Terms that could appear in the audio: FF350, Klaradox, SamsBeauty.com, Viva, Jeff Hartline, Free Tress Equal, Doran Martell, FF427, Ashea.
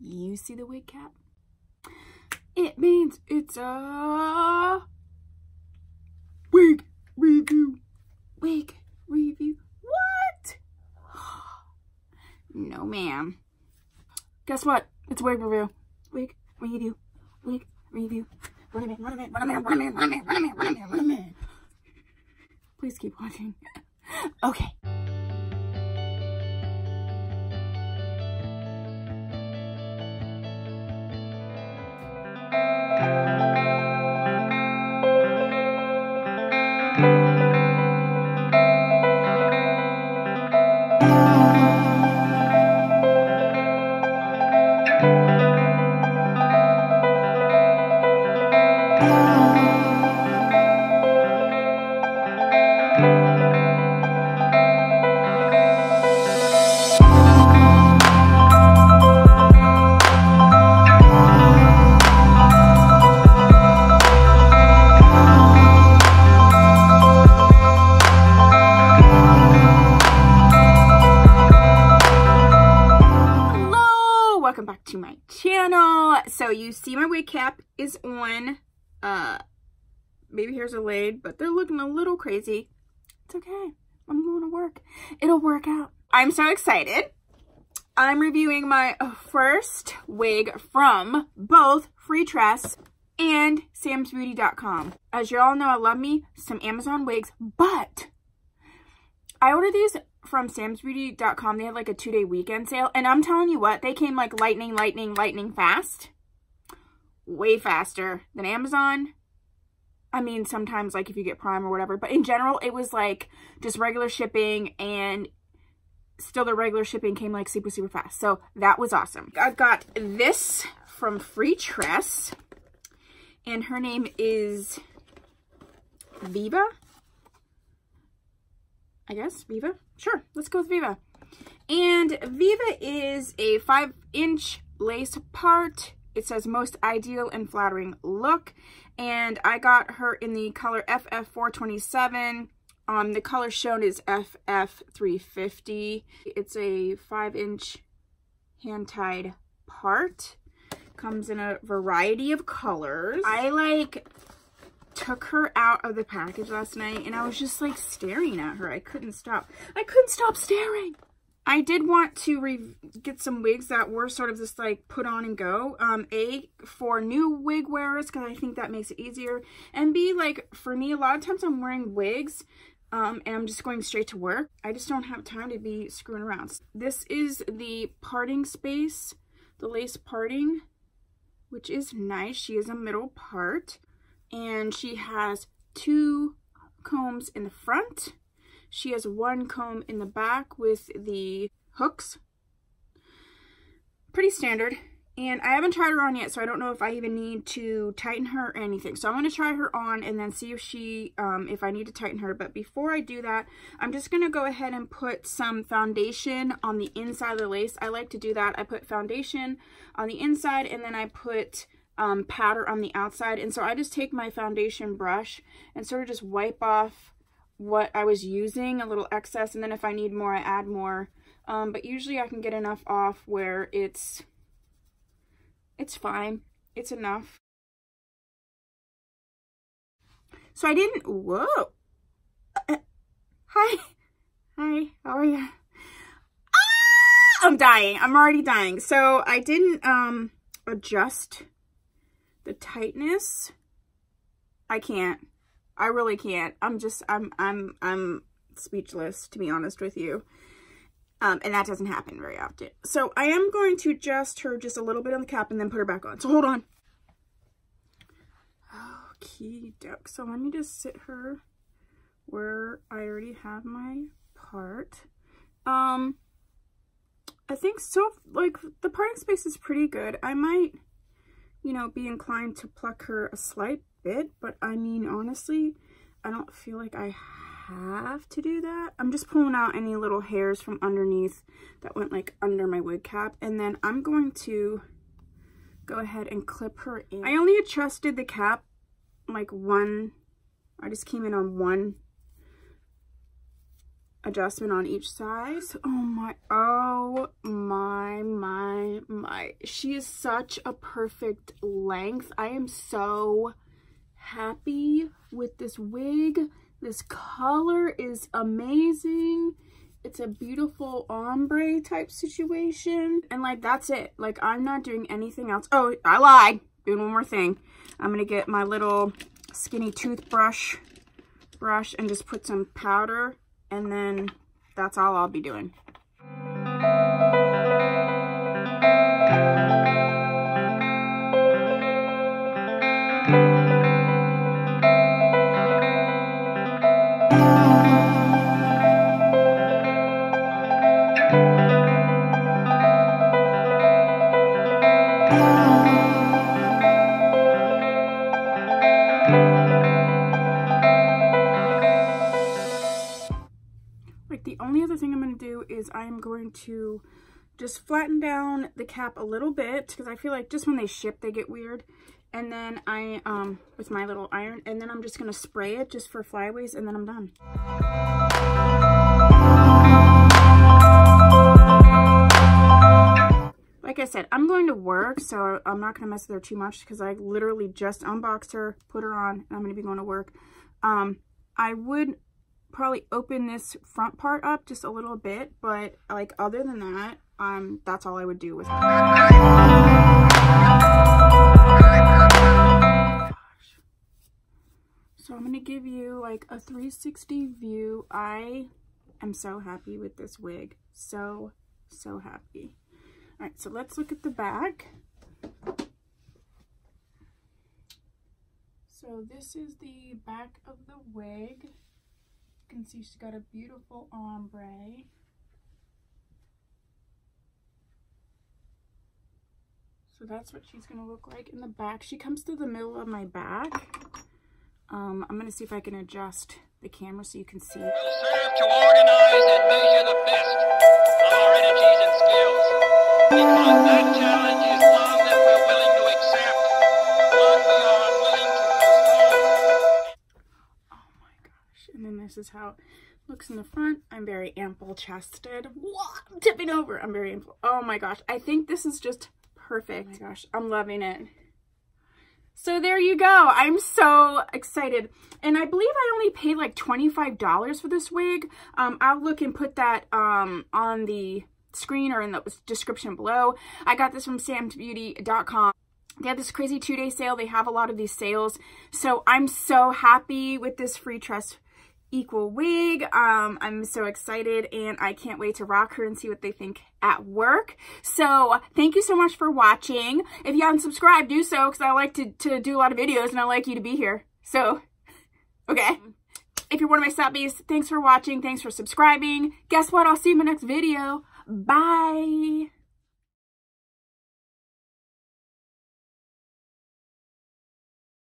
You see the wig cap? It means it's a wig review. Wig review. What? No, ma'am. Guess what? It's a wig review. Wig review. Wig review. Run a man. Please keep watching. Okay. So you see my wig cap is on, baby hairs are laid, but they're looking a little crazy. It's okay. I'm going to work. It'll work out. I'm so excited. I'm reviewing my first wig from both Free Tress and SamsBeauty.com. As you all know, I love me some Amazon wigs, but I ordered these from SamsBeauty.com. They had like a 2-day weekend sale, and I'm telling you what, they came like lightning fast. Way faster than Amazon. I mean, sometimes like if you get Prime or whatever, but in general it was like just regular shipping, and still the regular shipping came like super fast. So that was awesome. I've got this from Free Tress, and her name is Viva. I guess Viva? Sure, let's go with Viva. And Viva is a 5-inch lace part. It says most ideal and flattering look. And I got her in the color FF427. The color shown is FF350. It's a 5-inch hand-tied part. Comes in a variety of colors. I took her out of the package last night, and I was just like staring at her. I couldn't stop staring. I did want to get some wigs that were sort of just like put on and go, A, for new wig wearers, because I think that makes it easier, and B, like for me, a lot of times I'm wearing wigs and I'm just going straight to work. I just don't have time to be screwing around. This is the parting space, the lace parting, which is nice. She is a middle part. And she has 2 combs in the front. She has 1 comb in the back with the hooks. Pretty standard. And I haven't tried her on yet, so I don't know if I even need to tighten her or anything. So I'm going to try her on and then see if she, if I need to tighten her. But before I do that, I'm just going to go ahead and put some foundation on the inside of the lace. I like to do that. I put foundation on the inside, and then I put powder on the outside. And so I just take my foundation brush and sort of just wipe off what I was using, a little excess, and then if I need more, I add more. But usually I can get enough off where it's fine. It's enough. So I didn't, whoa. Hi, how are you? Ah! I'm dying. I'm already dying. So I didn't adjust the tightness. I can't. I really can't. I'm speechless, to be honest with you. And that doesn't happen very often. So I am going to adjust her just a little bit on the cap and then put her back on. So hold on. Okie doke. So let me just sit her where I already have my part. I think so, like the parting space is pretty good. I might, you know, be inclined to pluck her a slight bit, but I mean, honestly, I don't feel like I have to do that. I'm just pulling out any little hairs from underneath that went like under my wig cap, and then I'm going to go ahead and clip her in. I only adjusted the cap like one, I just came in on one adjustment on each side. Oh my, oh Oh my. She is such a perfect length. I am so happy with this wig. This color is amazing. It's a beautiful ombre type situation. And like, that's it. Like, I'm not doing anything else. Oh, I lied. Doing one more thing. I'm gonna get my little skinny toothbrush and just put some powder, and then that's all I'll be doing. I'm going to just flatten down the cap a little bit, because I feel like just when they ship they get weird. And then I with my little iron, and then I'm just gonna spray it just for flyaways, and then I'm done. Like I said, I'm going to work, so I'm not gonna mess with her too much, because I literally just unboxed her, put her on, and I'm gonna be going to work. I would probably open this front part up just a little bit, but like, other than that, that's all I would do with it. So I'm gonna give you like a 360 view. I am so happy with this wig, so happy. All right, so let's look at the back. So this is the back of the wig. You can see she's got a beautiful ombre. So that's what she's gonna look like in the back. She comes through the middle of my back. I'm gonna see if I can adjust the camera so you can see. We'll serve to organize and measure the best of our energies and skills. Because that challenge is one that we're willing to accept, one we are unwilling to postpone. Oh my gosh, and then this is how it looks in the front. I'm very ample chested. Whoa, I'm tipping over. I'm very ample. Oh my gosh, I think this is just perfect. Oh my gosh, I'm loving it. So there you go. I'm so excited. And I believe I only paid like $25 for this wig. I'll look and put that on the screen or in the description below. I got this from SamsBeauty.com. They had this crazy 2-day sale. They have a lot of these sales. So I'm so happy with this Free Tress Equal wig. I'm so excited, and I can't wait to rock her and see what they think at work. So thank you so much for watching. If you haven't subscribed, do so, because I like to do a lot of videos, and I like you to be here. So okay, if you're one of my subbies, thanks for watching, thanks for subscribing. Guess what? I'll see you in my next video. Bye.